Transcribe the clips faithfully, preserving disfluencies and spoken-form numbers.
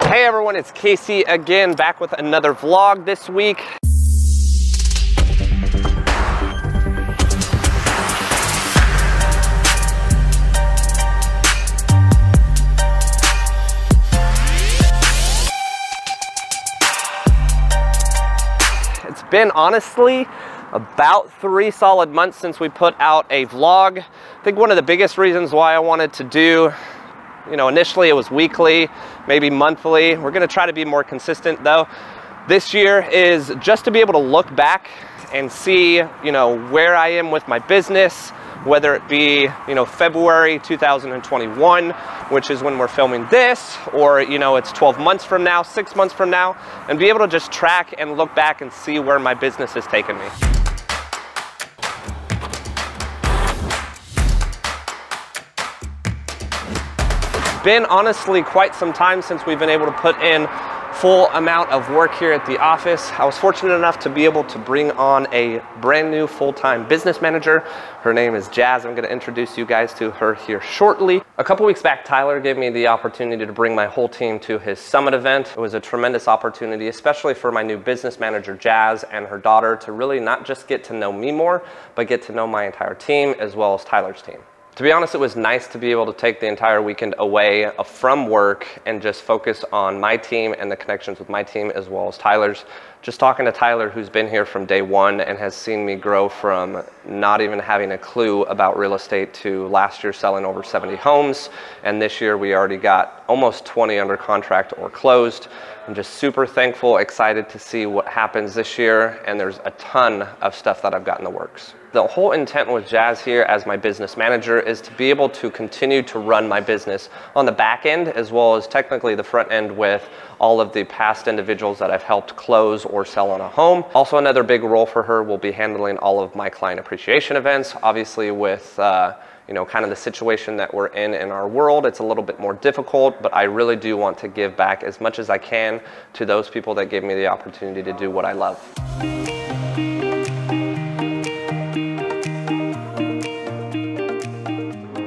Hey everyone, it's Casey again, back with another vlog this week. It's been honestly about three solid months since we put out a vlog. I think one of the biggest reasons why I wanted to do, you know, initially it was weekly, maybe monthly. We're gonna try to be more consistent though. This year is just to be able to look back and see, you know, where I am with my business, whether it be, you know, February two thousand twenty-one, which is when we're filming this, or, you know, it's twelve months from now, six months from now, and be able to just track and look back and see where my business has taken me. Been honestly quite some time since we've been able to put in full amount of work here at the office. I was fortunate enough to be able to bring on a brand new full-time business manager. Her name is Jas. I'm gonna introduce you guys to her here shortly. A couple weeks back, Tyler gave me the opportunity to bring my whole team to his summit event. It was a tremendous opportunity, especially for my new business manager, Jas, and her daughter to really not just get to know me more, but get to know my entire team as well as Tyler's team. To be honest, it was nice to be able to take the entire weekend away from work and just focus on my team and the connections with my team as well as Tyler's. Just talking to Tyler, who's been here from day one and has seen me grow from not even having a clue about real estate to last year selling over seventy homes. And this year we already got almost twenty under contract or closed. I'm just super thankful, excited to see what happens this year, and there's a ton of stuff that I've got in the works. The whole intent with Jas here as my business manager is to be able to continue to run my business on the back end as well as technically the front end with all of the past individuals that I've helped close or sell on a home. Also, another big role for her will be handling all of my client appreciation events. Obviously with uh, you know, kind of the situation that we're in in our world, it's a little bit more difficult, but I really do want to give back as much as I can to those people that gave me the opportunity to do what I love.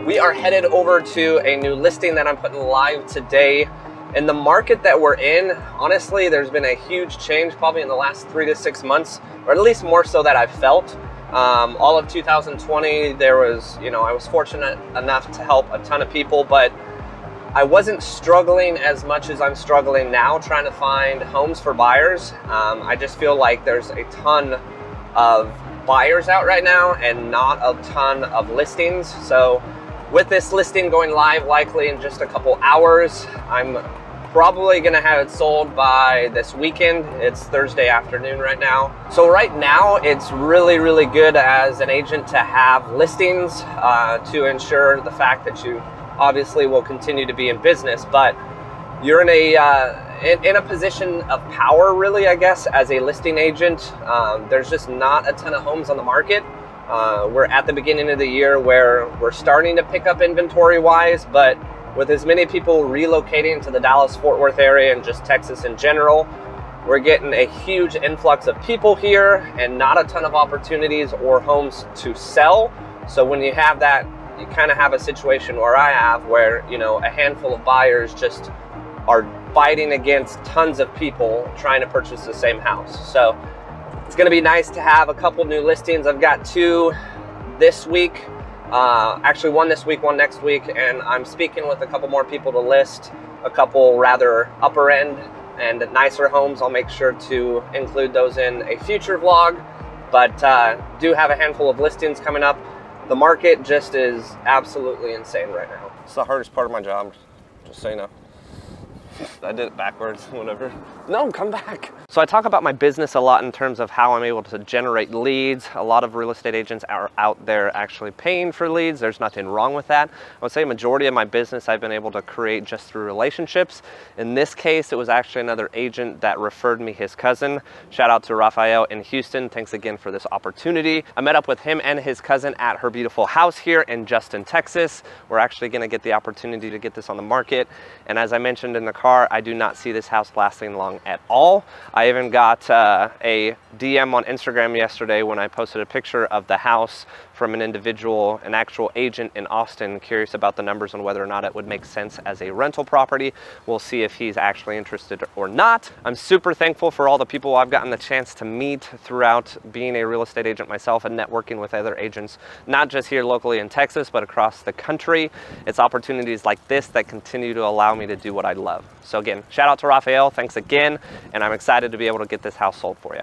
We are headed over to a new listing that I'm putting live today. In the market that we're in, honestly, there's been a huge change probably in the last three to six months, or at least more so that I've felt. Um, all of two thousand twenty, there was, you know, I was fortunate enough to help a ton of people, but I wasn't struggling as much as I'm struggling now trying to find homes for buyers. Um, I just feel like there's a ton of buyers out right now and not a ton of listings. So with this listing going live likely in just a couple hours, I'm probably gonna have it sold by this weekend. It's Thursday afternoon right now. So right now, it's really, really good as an agent to have listings uh, to ensure the fact that you obviously will continue to be in business, but you're in a, uh, in, in a position of power really, I guess, as a listing agent. Um, there's just not a ton of homes on the market. Uh, we're at the beginning of the year where we're starting to pick up inventory-wise, but with as many people relocating to the Dallas Fort Worth area and just Texas in general, we're getting a huge influx of people here and not a ton of opportunities or homes to sell. So when you have that, you kind of have a situation where I have where, you know, a handful of buyers just are fighting against tons of people trying to purchase the same house. So it's gonna be nice to have a couple new listings. I've got two this week. Uh, actually one this week, one next week, and I'm speaking with a couple more people to list a couple rather upper end and nicer homes. I'll make sure to include those in a future vlog, but uh, do have a handful of listings coming up. The market just is absolutely insane right now. It's the hardest part of my job, just so you know. I did it backwards, whatever. No, come back. So I talk about my business a lot in terms of how I'm able to generate leads. A lot of real estate agents are out there actually paying for leads. There's nothing wrong with that. I would say a majority of my business I've been able to create just through relationships. In this case, it was actually another agent that referred me his cousin. Shout out to Rafael in Houston. Thanks again for this opportunity. I met up with him and his cousin at her beautiful house here in Justin, Texas. We're actually gonna get the opportunity to get this on the market. And as I mentioned in the car, I do not see this house lasting long at all. I I even got uh, a D M on Instagram yesterday when I posted a picture of the house from an individual, an actual agent in Austin, curious about the numbers and whether or not it would make sense as a rental property. We'll see if he's actually interested or not. I'm super thankful for all the people I've gotten the chance to meet throughout being a real estate agent myself and networking with other agents, not just here locally in Texas, but across the country. It's opportunities like this that continue to allow me to do what I love. So again, shout out to Rafael, thanks again, and I'm excited to be able to get this house sold for you.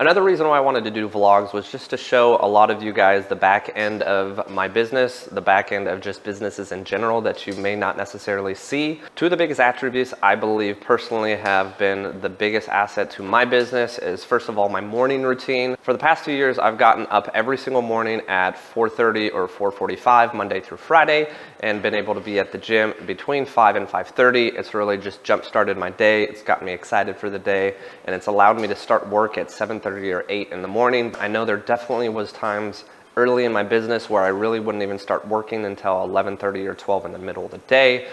Another reason why I wanted to do vlogs was just to show a lot of you guys the back end of my business, the back end of just businesses in general that you may not necessarily see. Two of the biggest attributes I believe personally have been the biggest asset to my business is, first of all, my morning routine. For the past two years, I've gotten up every single morning at four thirty or four forty-five Monday through Friday and been able to be at the gym between five and five thirty. It's really just jump-started my day. It's got me excited for the day, and it's allowed me to start work at seven thirty or eight in the morning. I know there definitely was times early in my business where I really wouldn't even start working until eleven thirty or twelve in the middle of the day.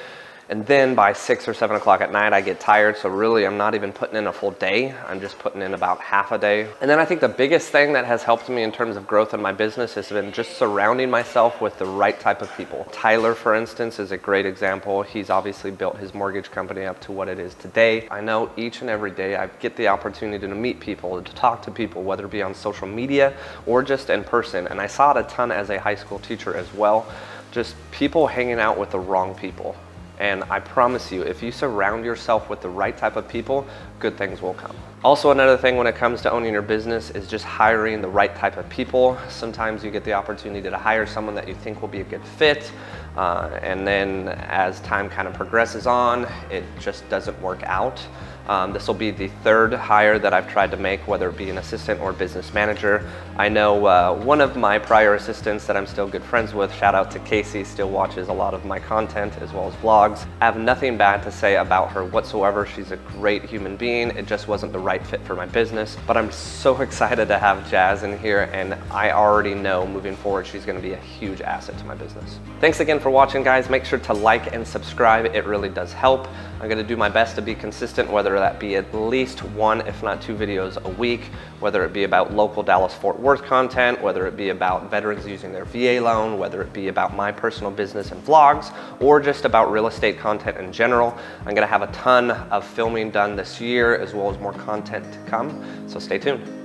And then by six or seven o'clock at night, I get tired. So really, I'm not even putting in a full day. I'm just putting in about half a day. And then I think the biggest thing that has helped me in terms of growth in my business has been just surrounding myself with the right type of people. Tyler, for instance, is a great example. He's obviously built his mortgage company up to what it is today. I know each and every day I get the opportunity to meet people, to talk to people, whether it be on social media or just in person. And I saw it a ton as a high school teacher as well. Just people hanging out with the wrong people. And I promise you, if you surround yourself with the right type of people, good things will come. Also, another thing when it comes to owning your business is just hiring the right type of people. Sometimes you get the opportunity to hire someone that you think will be a good fit. Uh, and then as time kind of progresses on, it just doesn't work out. Um, this will be the third hire that I've tried to make, whether it be an assistant or business manager. I know uh, one of my prior assistants that I'm still good friends with, shout out to Casey, still watches a lot of my content as well as vlogs. I have nothing bad to say about her whatsoever. She's a great human being. It just wasn't the right fit for my business, but I'm so excited to have Jas in here, and I already know moving forward she's going to be a huge asset to my business. Thanks again for watching, guys. Make sure to like and subscribe. It really does help. I'm going to do my best to be consistent, whether that be at least one, if not two videos a week, whether it be about local Dallas Fort Worth content, whether it be about veterans using their V A loan, whether it be about my personal business and vlogs, or just about real estate content in general. I'm going to have a ton of filming done this year as well as more content to come, so stay tuned.